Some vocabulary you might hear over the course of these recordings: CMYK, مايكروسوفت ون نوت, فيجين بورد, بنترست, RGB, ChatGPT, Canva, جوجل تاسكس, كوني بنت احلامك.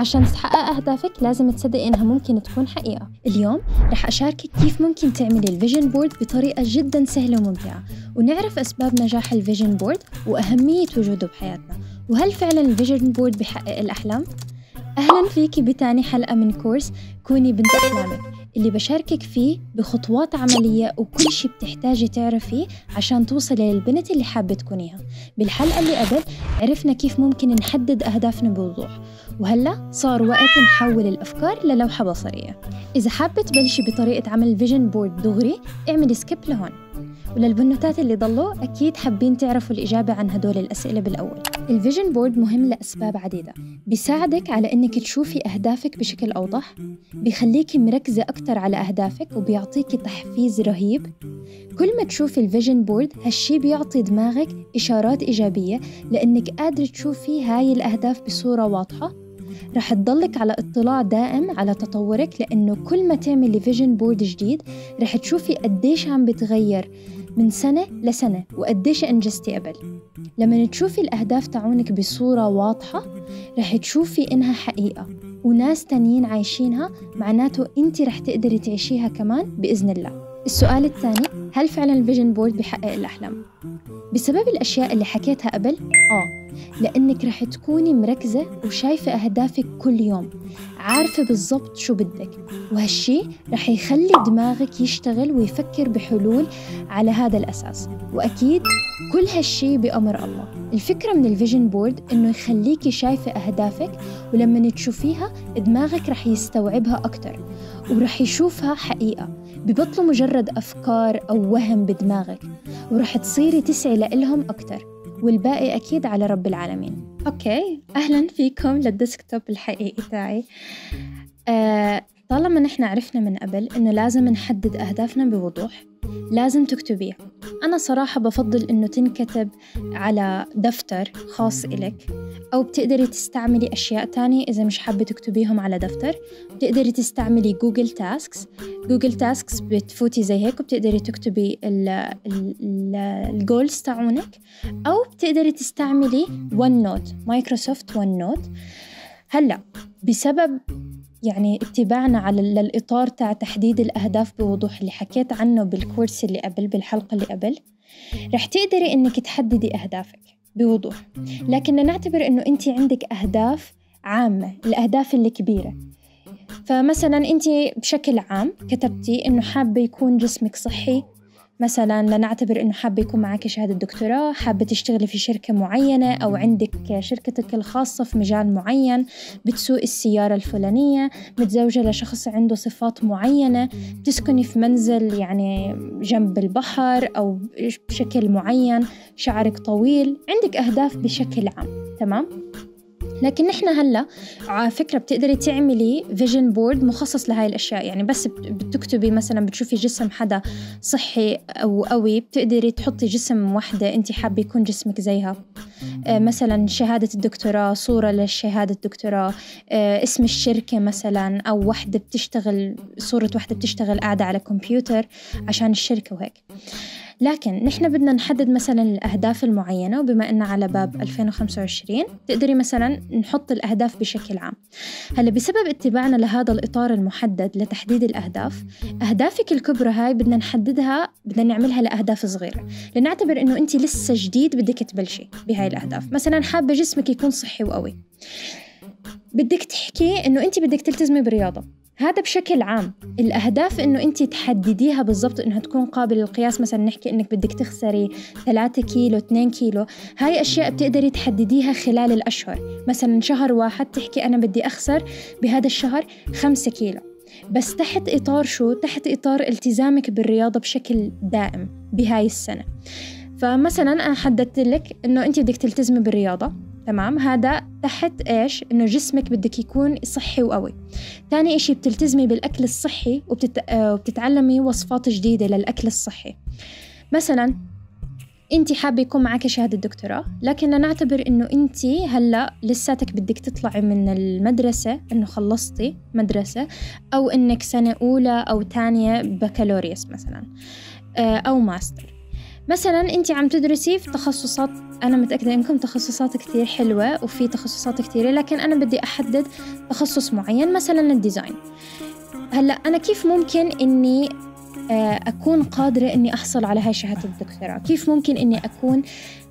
عشان تتحقق أهدافك لازم تصدقي إنها ممكن تكون حقيقة. اليوم رح أشاركك كيف ممكن تعملي الفيجن بورد بطريقة جدا سهلة وممتعة، ونعرف أسباب نجاح الفيجن بورد وأهمية وجوده بحياتنا، وهل فعلا الفيجن بورد بيحقق الأحلام؟ أهلا فيكي بتاني حلقة من كورس كوني بنت أحلامك اللي بشاركك فيه بخطوات عملية وكل شي بتحتاجي تعرفيه عشان توصلي للبنت اللي حابة تكونيها. بالحلقة اللي قبل عرفنا كيف ممكن نحدد أهدافنا بوضوح، وهلا صار وقت نحول الأفكار للوحة بصرية. إذا حابة تبلشي بطريقة عمل فيجن بورد دغري اعملي سكيب لهون، وللبنوتات اللي ضلوا أكيد حابين تعرفوا الإجابة عن هدول الأسئلة بالأول. الفيجن بورد مهم لأسباب عديدة، بيساعدك على إنك تشوفي أهدافك بشكل أوضح، بيخليكي مركزة أكتر على أهدافك وبيعطيكي تحفيز رهيب. كل ما تشوفي الفيجن بورد هالشي بيعطي دماغك إشارات إيجابية لأنك قادرة تشوفي هاي الأهداف بصورة واضحة. رح تضلك على اطلاع دائم على تطورك، لأنه كل ما تعملي فيجن بورد جديد رح تشوفي قديش عم بتغير من سنة لسنة وقديش أنجزتي قبل. لما تشوفي الأهداف تاعونك بصورة واضحة رح تشوفي إنها حقيقة وناس تانيين عايشينها، معناته أنت رح تقدري تعيشيها كمان بإذن الله. السؤال الثاني، هل فعلا الفيجن بورد بيحقق الأحلام؟ بسبب الأشياء اللي حكيتها قبل؟ لأنك رح تكوني مركزة وشايفة أهدافك كل يوم، عارفة بالضبط شو بدك، وهالشي رح يخلي دماغك يشتغل ويفكر بحلول على هذا الأساس، وأكيد كل هالشي بأمر الله. الفكرة من الفيجن بورد إنه يخليكي شايفة أهدافك، ولما تشوفيها دماغك رح يستوعبها أكتر ورح يشوفها حقيقة، ببطلوا مجرد أفكار أو وهم بدماغك، ورح تصيري تسعي لإلهم أكتر، والباقي أكيد على رب العالمين. أوكي، أهلاً فيكم للديسكتوب الحقيقي تاعي. طالما نحن عرفنا من قبل إنه لازم نحدد أهدافنا بوضوح، لازم تكتبيها. أنا صراحة بفضل إنه تنكتب على دفتر خاص إلك، أو بتقدري تستعملي أشياء تانية إذا مش حابة تكتبيهم على دفتر. بتقدري تستعملي جوجل تاسكس. جوجل تاسكس بتفوتي زي هيك وبتقدري تكتبي الجولز تاعونك، أو بتقدري تستعملي ون نوت، مايكروسوفت ون نوت. هلأ بسبب يعني اتباعنا على الإطار تاع تحديد الأهداف بوضوح اللي حكيت عنه بالكورس اللي قبل، بالحلقة اللي قبل، رح تقدري إنك تحددي أهدافك بوضوح، لكن نعتبر إنه أنت عندك أهداف عامة، الأهداف اللي كبيرة. فمثلا أنت بشكل عام كتبتي إنه حابة يكون جسمك صحي، مثلا لنعتبر إنه حابة يكون معك شهادة دكتوراه، حابة تشتغلي في شركة معينة أو عندك شركتك الخاصة في مجال معين، بتسوق السيارة الفلانية، متزوجة لشخص عنده صفات معينة، بتسكني في منزل يعني جنب البحر أو بشكل معين، شعرك طويل، عندك أهداف بشكل عام، تمام؟ لكن نحن هلا على فكرة بتقدري تعملي فيجن بورد مخصص لهاي الأشياء، يعني بس بتكتبي مثلا بتشوفي جسم حدا صحي أو قوي بتقدري تحطي جسم وحدة أنت حابة يكون جسمك زيها، مثلا شهادة الدكتوراه، صورة للشهادة الدكتوراه، اسم الشركة مثلا، أو وحدة بتشتغل، صورة وحدة بتشتغل قاعدة على كمبيوتر عشان الشركة وهيك. لكن نحن بدنا نحدد مثلاً الأهداف المعينة، وبما أننا على باب 2025 تقدري مثلاً نحط الأهداف بشكل عام. هلأ بسبب اتباعنا لهذا الإطار المحدد لتحديد الأهداف، أهدافك الكبرى هاي بدنا نحددها، بدنا نعملها لأهداف صغيرة، لنعتبر أنه أنت لسه جديد بدك تبلشي بهاي الأهداف. مثلاً حابة جسمك يكون صحي وقوي، بدك تحكي أنه أنت بدك تلتزمي بالرياضة. هذا بشكل عام. الأهداف إنه أنت تحدديها بالضبط، إنها تكون قابلة للقياس، مثلا نحكي إنك بدك تخسري 3 كيلو، 2 كيلو، هاي أشياء بتقدري تحدديها خلال الأشهر. مثلا شهر واحد تحكي أنا بدي أخسر بهذا الشهر 5 كيلو، بس تحت إطار شو؟ تحت إطار التزامك بالرياضة بشكل دائم بهاي السنة. فمثلا أنا حددت لك إنه أنت بدك تلتزمي بالرياضة، تمام؟ هذا تحت إيش؟ إنه جسمك بدك يكون صحي وقوي. تاني إشي بتلتزمي بالأكل الصحي وبتتعلمي وصفات جديدة للأكل الصحي. مثلاً أنت حابة يكون معك شهادة دكتوراه، لكن نعتبر إنه أنت هلأ لساتك بدك تطلعي من المدرسة، إنه خلصتي مدرسة، أو إنك سنة أولى أو تانية بكالوريوس مثلاً، أو ماستر. مثلا انت عم تدرسي في تخصصات، انا متاكده انكم تخصصات كثير حلوه وفي تخصصات كثيره، لكن انا بدي احدد تخصص معين مثلا الديزاين. هلا انا كيف ممكن اني اكون قادره اني احصل على هاي شهاده الدكتوراه؟ كيف ممكن اني اكون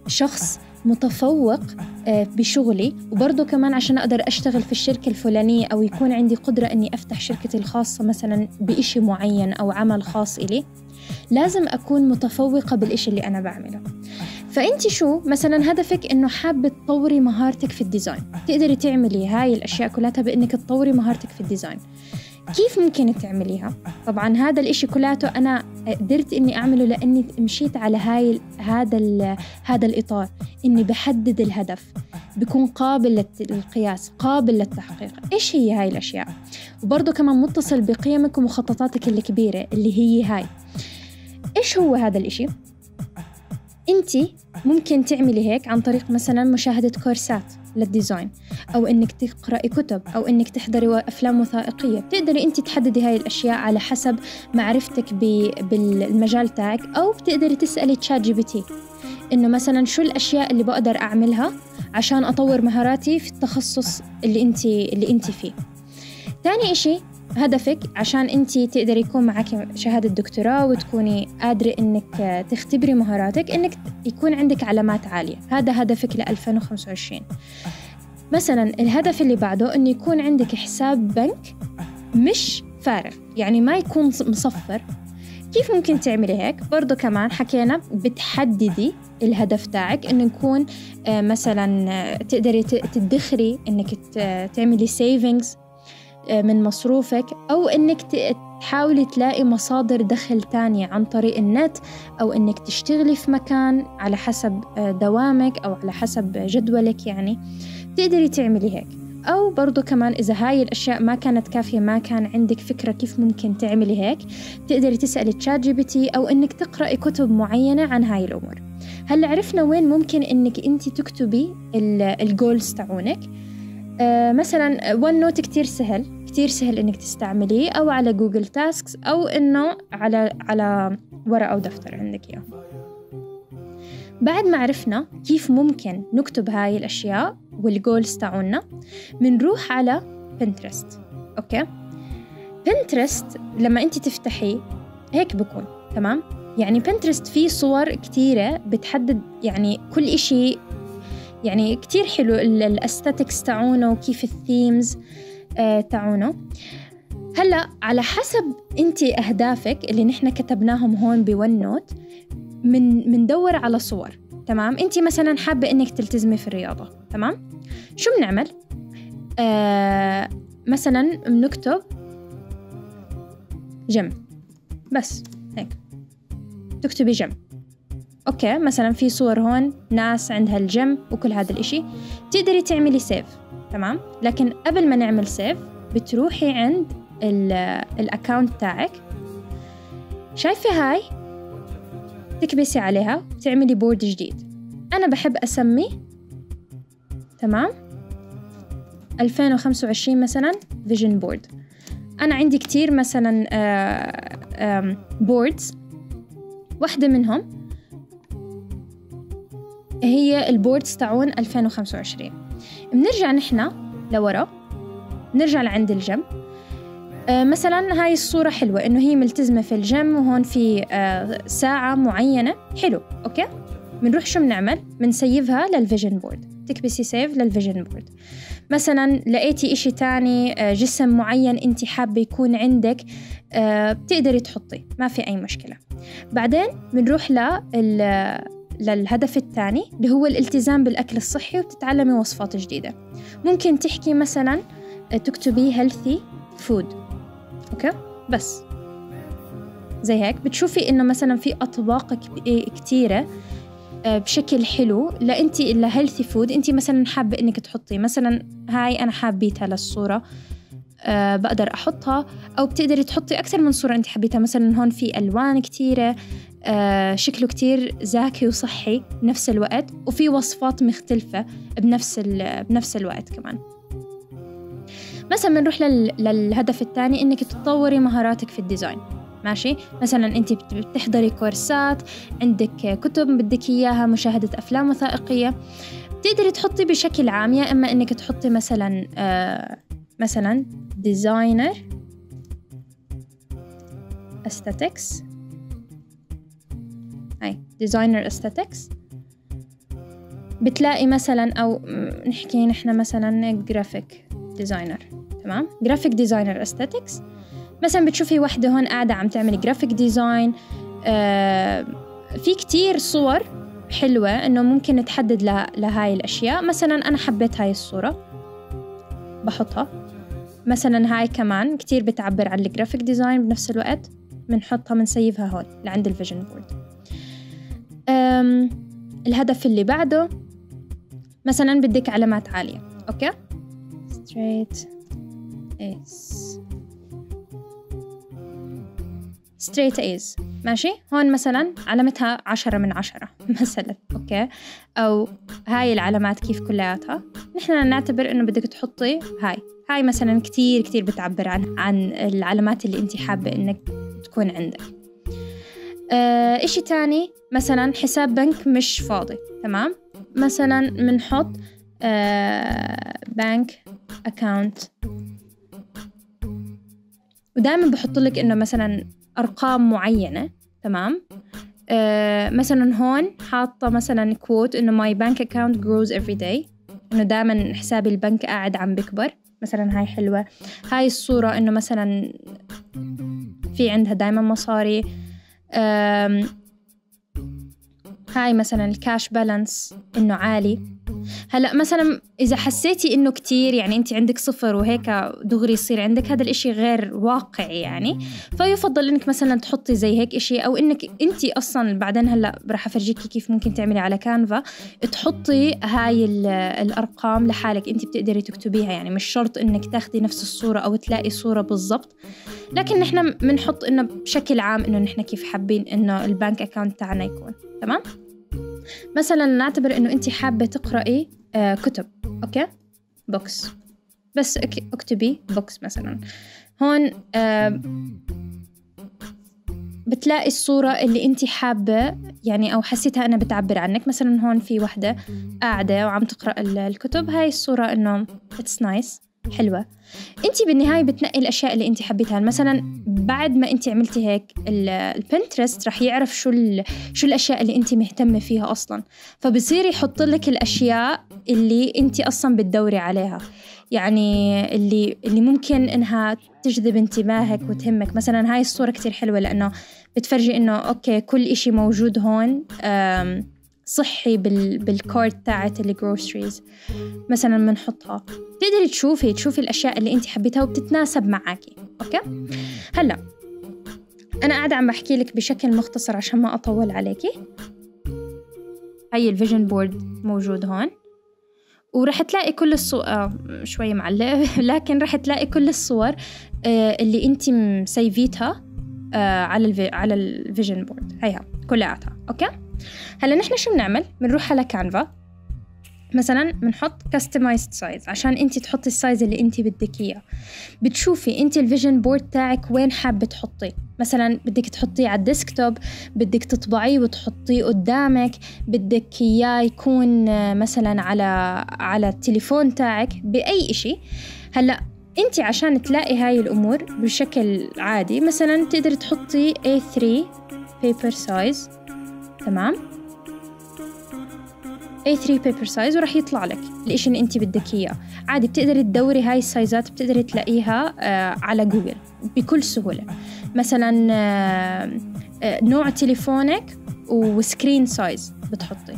شخص متفوق بشغلي وبرضه كمان عشان أقدر أشتغل في الشركة الفلانية، أو يكون عندي قدرة أني أفتح شركتي الخاصة مثلا بإشي معين أو عمل خاص إلي؟ لازم أكون متفوقة بالإشي اللي أنا بعمله. فأنت شو مثلا هدفك؟ أنه حابة تطوري مهارتك في الديزاين، تقدري تعملي هاي الأشياء كلها بأنك تطوري مهارتك في الديزاين. كيف ممكن تعمليها؟ طبعا هذا الاشي كلاته انا قدرت اني اعمله لاني مشيت على هذا الاطار، اني بحدد الهدف، بكون قابل للقياس، قابل للتحقيق. ايش هي هاي الاشياء؟ وبرضه كمان متصل بقيمك ومخططاتك الكبيره اللي هي هاي. ايش هو هذا الاشي؟ انت ممكن تعملي هيك عن طريق مثلا مشاهده كورسات للديزاين، أو إنك تقرأي كتب، أو إنك تحضري أفلام وثائقية. بتقدري أنت تحددي هاي الأشياء على حسب معرفتك بالمجال تاعك، أو بتقدري تسألي ChatGPT إنه مثلا شو الأشياء اللي بقدر أعملها عشان أطور مهاراتي في التخصص اللي أنت فيه. تاني إشي هدفك عشان أنت تقدري يكون معك شهادة دكتوراه وتكوني قادرة إنك تختبري مهاراتك، إنك يكون عندك علامات عالية. هذا هدفك ل 2025. مثلا الهدف اللي بعده إنه يكون عندك حساب بنك مش فارغ، يعني ما يكون مصفر. كيف ممكن تعملي هيك؟ برضو كمان حكينا بتحددي الهدف تاعك، إنه يكون مثلا تقدري تدخري إنك تعملي سيفينجز من مصروفك، أو إنك تحاولي تلاقي مصادر دخل تانية عن طريق النت، أو إنك تشتغلي في مكان على حسب دوامك أو على حسب جدولك. يعني تقدري تعملي هيك. أو برضو كمان إذا هاي الأشياء ما كانت كافية، ما كان عندك فكرة كيف ممكن تعملي هيك، تقدري تسألي ChatGPT، أو إنك تقرأي كتب معينة عن هاي الأمور. هل عرفنا وين ممكن إنك أنت تكتبي الجولز تاعونك؟ مثلا ون نوت كتير سهل انك تستعمليه، او على جوجل تاسكس، او انه على ورقه او دفتر عندك اياه. بعد ما عرفنا كيف ممكن نكتب هاي الاشياء والجولز تاعونا، بنروح على بنترست. اوكي، بنترست لما انت تفتحيه هيك بكون تمام. يعني بنترست فيه صور كتيره بتحدد يعني كل اشي، يعني كتير حلو الاستاتكس تاعونه وكيف الثيمز تاعونه. هلا على حسب انت اهدافك اللي نحن كتبناهم هون بون نوت، مندور على صور. تمام، انت مثلا حابه انك تلتزمي في الرياضه، تمام، شو بنعمل؟ مثلا بنكتب جيم، بس هيك تكتبي جيم. اوكي، مثلا في صور هون ناس عندها الجيم وكل هذا الاشي. تقدري تعملي سيف، تمام، لكن قبل ما نعمل سيف بتروحي عند الاكاونت تاعك، شايفه هاي، تكبسي عليها، تعملي بورد جديد. انا بحب اسمي تمام 2025 مثلا فيجن بورد. انا عندي كتير مثلا بوردز، واحده منهم هي البوردز تاعون 2025. بنرجع نحن لورا، بنرجع لعند الجيم. مثلا هاي الصورة حلوة إنه هي ملتزمة في الجيم، وهون في ساعة معينة، حلو. أوكي، بنروح شو بنعمل؟ بنسيفها للفيجن بورد، تكبسي سيف للفيجن بورد. مثلا لقيتي إشي تاني، جسم معين أنت حابة يكون عندك، بتقدري تحطي، ما في أي مشكلة. بعدين بنروح للهدف الثاني اللي هو الالتزام بالأكل الصحي، وبتتعلمي وصفات جديدة. ممكن تحكي مثلا تكتبي healthy food، أوكي، بس زي هيك بتشوفي إنه مثلا في أطباق كتيرة بشكل حلو لأنتي إلا healthy food أنتي مثلا حابة إنك تحطي. مثلا هاي أنا حابيتها للصورة، بقدر أحطها، أو بتقدري تحطي أكثر من صورة أنت حبيتها. مثلا هون في ألوان كتيرة، شكله كتير زاكي وصحي بنفس الوقت، وفي وصفات مختلفة بنفس الوقت كمان. مثلا بنروح للهدف الثاني إنك تطوري مهاراتك في الديزاين. ماشي. مثلا انت بتحضري كورسات، عندك كتب بدك اياها، مشاهدة افلام وثائقية، بتقدري تحطي بشكل عام، يا اما انك تحطي مثلا مثلا ديزاينر استاتكس، هاي ديزاينر استاتكس، بتلاقي مثلا او نحكي نحن مثلا جرافيك ديزاينر، تمام، جرافيك ديزاينر استاتكس. مثلا بتشوفي وحده هون قاعده عم تعمل جرافيك ديزاين، في كتير صور حلوه انه ممكن نتحدد لهاي الاشياء. مثلا انا حبيت هاي الصوره بحطها، مثلا هاي كمان كتير بتعبر عن الجرافيك ديزاين، بنفس الوقت بنحطها بنسيفها هون لعند الفيجن بورد. الهدف اللي بعده مثلا بدك علامات عاليه، اوكي، straight is straight is، ماشي. هون مثلا علامتها 10 من 10 مثلا، اوكي، او هاي العلامات كيف كلياتها نحن نعتبر انه بدك تحطي هاي مثلا كتير كتير بتعبر عن العلامات اللي انت حابه انك تكون عندك. اشي تاني مثلا حساب بنك مش فاضي، تمام، مثلا بنحط بنك اكاونت، ودائما بحط لك انه مثلا ارقام معينه، تمام. مثلا هون حاطه مثلا كوت انه ماي بنك اكاونت جروز افري داي، انه دائما حسابي البنك قاعد عم بكبر. مثلا هاي حلوه هاي الصوره، انه مثلا في عندها دائما مصاري. هاي مثلا الكاش بالانس انه عالي. هلا مثلا اذا حسيتي انه كتير، يعني انت عندك صفر وهيك دغري يصير عندك هذا الاشي غير واقعي يعني، فيفضل انك مثلا تحطي زي هيك اشي، او انك انت اصلا بعدين هلا راح افرجيكي كيف ممكن تعملي على كانفا تحطي هاي الارقام لحالك، انت بتقدري تكتبيها، يعني مش شرط انك تاخدي نفس الصورة او تلاقي صورة بالضبط، لكن نحن بنحط انه بشكل عام انه نحن كيف حابين انه البنك اكاونت تاعنا يكون، تمام. مثلا نعتبر انه انت حابه تقراي كتب، اوكي، بوكس، بس اكتبي بوكس مثلا. هون بتلاقي الصوره اللي انت حابه يعني او حسيتها انا بتعبر عنك. مثلا هون في وحده قاعده وعم تقرا الكتب، هاي الصوره انه اتس نايس، حلوة. انتي بالنهاية بتنقي الاشياء اللي انتي حبيتها. مثلا بعد ما انتي عملتي هيك البنترست رح يعرف شو الاشياء اللي انتي مهتمة فيها اصلا، فبصير يحط لك الاشياء اللي انتي اصلا بتدوري عليها، يعني اللي ممكن انها تجذب انتباهك وتهمك. مثلا هاي الصورة كتير حلوة لانه بتفرجي انه اوكي كل اشي موجود هون صحي بالكارد تاعت الجروسريز. مثلا بنحطها بتقدري تشوفي الاشياء اللي انت حبيتها وبتتناسب معاكي، اوكي. هلا انا قاعده عم بحكي لك بشكل مختصر عشان ما اطول عليكي. هاي الفيجن بورد موجود هون، ورح تلاقي كل الصور شوي معلقه، لكن رح تلاقي كل الصور اللي انت مسيفيتها على الفيجن بورد، هيها كلياتها، اوكي. هلا نحن شو بنعمل؟ بنروح على كانفا، مثلا بنحط كاستمايزد سايز عشان انت تحطي السايز اللي انت بدك اياه. بتشوفي انت الفيجن بورد تاعك وين حابه تحطيه، مثلا بدك تحطيه على الديسكتوب، بدك تطبعيه وتحطيه قدامك، بدك اياه يكون مثلا على التليفون تاعك، باي اشي. هلا انت عشان تلاقي هاي الامور بشكل عادي مثلا بتقدري تحطي A3 paper size، تمام، A3 paper size، وراح يطلع لك الاشي اللي انت بدك اياه. عادي بتقدري تدوري هاي السايزات، بتقدري تلاقيها على جوجل بكل سهولة. مثلا نوع تليفونك وسكرين سايز بتحطي،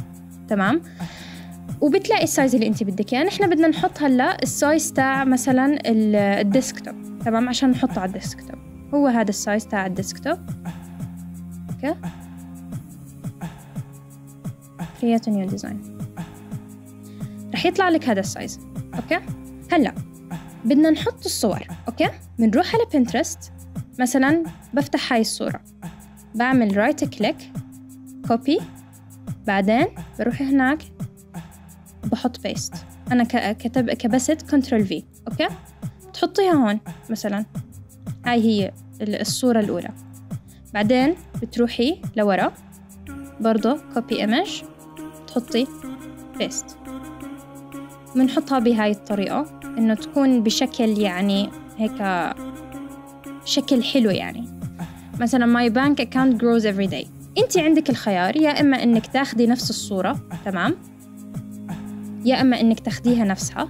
تمام، وبتلاقي السايز اللي انت بدك اياه. نحن بدنا نحط هلا السايز تاع مثلا الديسكتوب، تمام، عشان نحطه على الديسكتوب، هو هذا السايز تاع الديسكتوب، اوكي، create a new design، رح يطلع لك هذا السايز، اوكي. هلا بدنا نحط الصور، اوكي، بنروح على بنترست، مثلا بفتح هاي الصورة، بعمل رايت كليك كوبي، بعدين بروح هناك بحط بيست. انا كبست كنترول في، اوكي، بتحطيها هون. مثلا هاي هي الصورة الاولى، بعدين بتروحي لورا برضه copy image تحطي paste. بنحطها بهاي الطريقة إنه تكون بشكل يعني هيك شكل حلو. يعني مثلا my bank account grows every day. أنت عندك الخيار يا إما إنك تاخدي نفس الصورة تمام، يا إما إنك تاخديها نفسها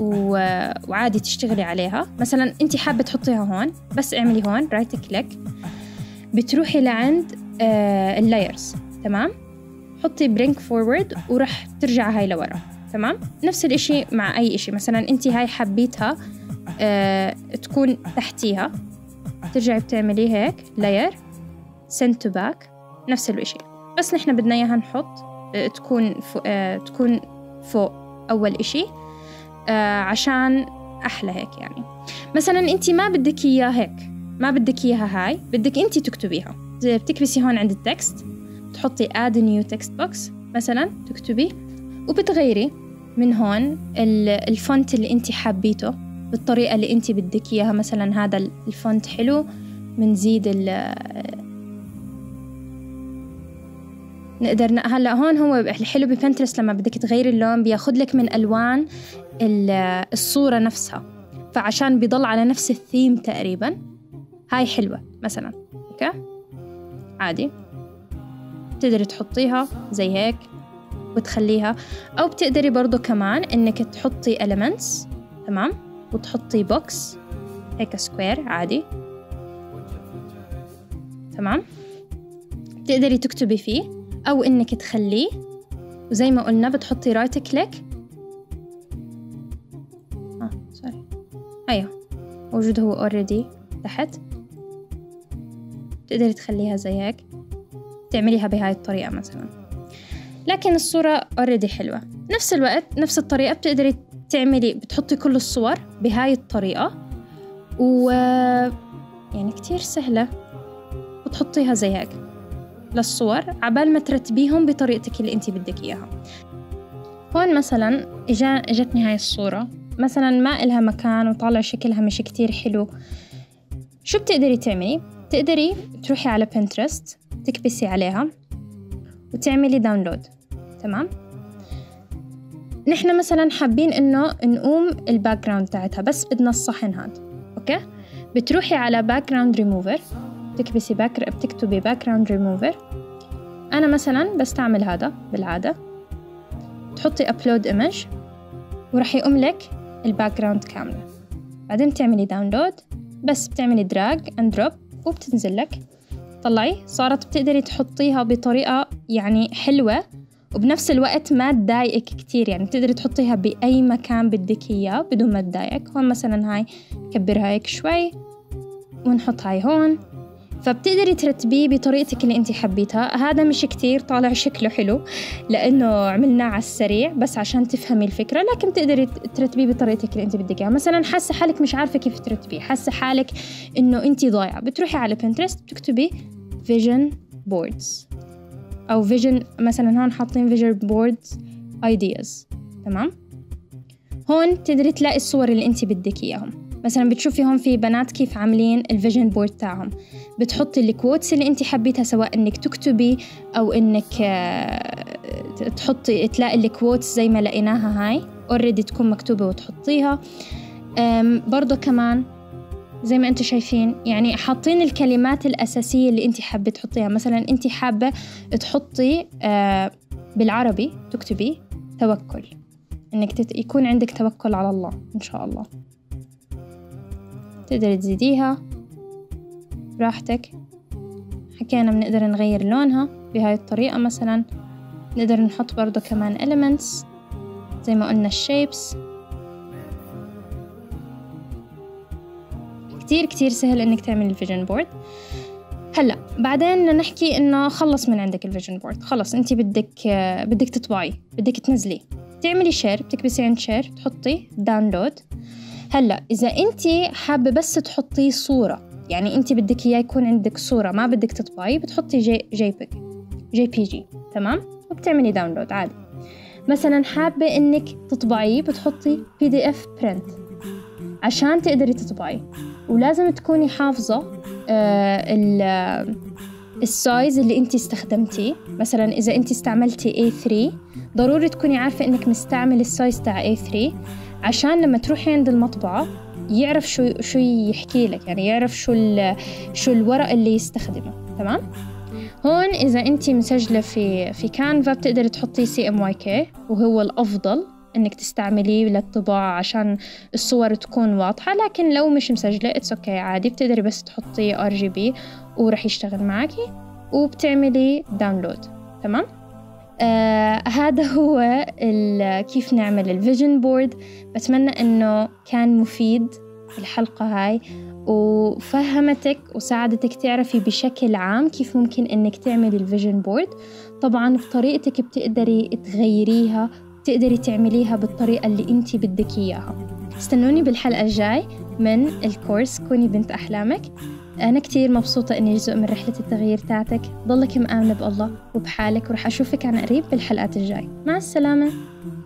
وعادي تشتغلي عليها. مثلا أنت حابة تحطيها هون، بس اعملي هون رايت كليك، بتروحي لعند اللايرز تمام، حطي برينك فورورد ورح ترجع هاي لورا تمام. نفس الاشي مع اي اشي، مثلا انت هاي حبيتها تكون تحتيها، ترجعي بتعملي هيك لاير سند تو باك، نفس الاشي بس نحن بدنا اياها نحط تكون فوق اول اشي عشان احلى هيك. يعني مثلا انت ما بدك اياها هيك، ما بدك اياها هاي، بدك انت تكتبيها. بتكبسي هون عند التكست، تحطي add new text box مثلا، تكتبي وبتغيري من هون الفونت اللي انت حابيته بالطريقة اللي انت بدك اياها. مثلا هذا الفونت حلو، بنزيد نقدر هلا هون هو الحلو ببنترست لما بدك تغيري اللون بياخد لك من الوان الصورة نفسها، فعشان بيضل على نفس الثيم تقريبا. هاي حلوة مثلا، اوكي عادي بتقدري تحطيها زي هيك وتخليها، أو بتقدري برضو كمان إنك تحطي elements تمام وتحطي بوكس هيك سكوير عادي تمام، بتقدري تكتبي فيه أو إنك تخليه. وزي ما قلنا بتحطي رايت كليك، سوري أيوه موجود هو already تحت، بتقدري تخليها زي هيك، تعمليها بهاي الطريقة مثلا. لكن الصورة already حلوة. نفس الوقت نفس الطريقة بتقدري تعملي، بتحطي كل الصور بهاي الطريقة، و يعني كتير سهلة، بتحطيها زي هيك للصور عبال ما ترتبيهم بطريقتك اللي انتي بدك اياها. هون مثلا اجتني هاي الصورة مثلا ما إلها مكان وطالع شكلها مش كتير حلو. شو بتقدري تعملي؟ بتقدري تروحي على بنترست، تكبسي عليها وتعملي داونلود تمام. نحن مثلا حابين انه نقوم الباك جراوند تاعتها، بس بدنا الصحن هذا اوكي. بتروحي على باك جراوند ريموفر، بتكبسي بتكتبي باك جراوند ريموفر. انا مثلا بستعمل هذا بالعاده، تحطي ابلود ايمج وراح يقوم لك الباك جراوند كامله. بعدين تعملي داونلود، بس بتعملي دراج اند دروب وبتنزل لك. طلعي صارت، بتقدري تحطيها بطريقة يعني حلوة وبنفس الوقت ما تضايقك كتير. يعني بتقدري تحطيها بأي مكان بدك إياه بدون ما تضايقك. هون مثلا هاي كبرها هيك شوي ونحط هاي هون، فبتقدري ترتبيه بطريقتك اللي انت حبيتها. هذا مش كتير طالع شكله حلو لأنه عملناه على السريع بس عشان تفهمي الفكرة، لكن بتقدري ترتبيه بطريقتك اللي انت بدك اياها. مثلا حاسة حالك مش عارفة كيف ترتبيه، حاسة حالك انه انت ضايعة، بتروحي على بنترست بتكتبي فيجن بوردز او فيجن، مثلا هون حاطين فيجن بوردز ايدياز تمام. هون بتقدري تلاقي الصور اللي انت بدك اياهم. مثلا بتشوفي هون في بنات كيف عاملين الفيجن بورد تاعهم، بتحطي الكوتس اللي انت حبيتها، سواء انك تكتبي او انك تحطي، تلاقي الكوتس زي ما لقيناها هاي اوريدي تكون مكتوبه وتحطيها. برضو كمان زي ما انتم شايفين يعني حاطين الكلمات الاساسيه اللي انت حابه تحطيها. مثلا انت حابه تحطي بالعربي تكتبي توكل، انك يكون عندك توكل على الله ان شاء الله، تقدري تزيديها براحتك. حكينا بنقدر نغير لونها بهاي الطريقة مثلا، نقدر نحط برضو كمان elements زي ما قلنا shapes. كتير كتير سهل انك تعمل الفيجن بورد. هلا بعدين نحكي انه خلص من عندك الفيجن بورد، خلص انت بدك تطبعي، بدك تنزلي، تعملي شير، بتكبسي عند شير تحطي داونلود. هلا إذا أنتي حابة بس تحطي صورة، يعني أنتي بدك إياه يكون عندك صورة ما بدك تطبعي، بتحطي جي بي جي تمام وبتعملي داونلود عادي. مثلا حابة إنك تطبعيه، بتحطي PDF print عشان تقدري تطبعي، ولازم تكوني حافظة السايز اللي انت استخدمتيه. مثلا اذا انت استعملتي A3 ضروري تكوني عارفة انك مستعمل السايز تاع A3 عشان لما تروحي عند المطبعة يعرف شو يحكي لك، يعني يعرف شو الورق اللي يستخدمه. تمام. هون اذا انت مسجلة في كانفا بتقدري تحطي CMYK وهو الافضل انك تستعمليه للطباعة عشان الصور تكون واضحة، لكن لو مش مسجلة اتس اوكي عادي، بتقدري بس تحطي RGB ورح يشتغل معاكي وبتعملي داونلود. تمام. هذا هو كيف نعمل الفيجن بورد. بتمنى انه كان مفيد الحلقة هاي وفهمتك وساعدتك تعرفي بشكل عام كيف ممكن انك تعملي الفيجن بورد. طبعا بطريقتك بتقدري تغيريها، تقدري تعمليها بالطريقة اللي انتي بدك اياها. استنوني بالحلقة الجاي من الكورس كوني بنت أحلامك. أنا كتير مبسوطة إني جزء من رحلة التغيير تاعتك. ضلك مآمنة بالله وبحالك، ورح أشوفك عن قريب بالحلقات الجاي. مع السلامة.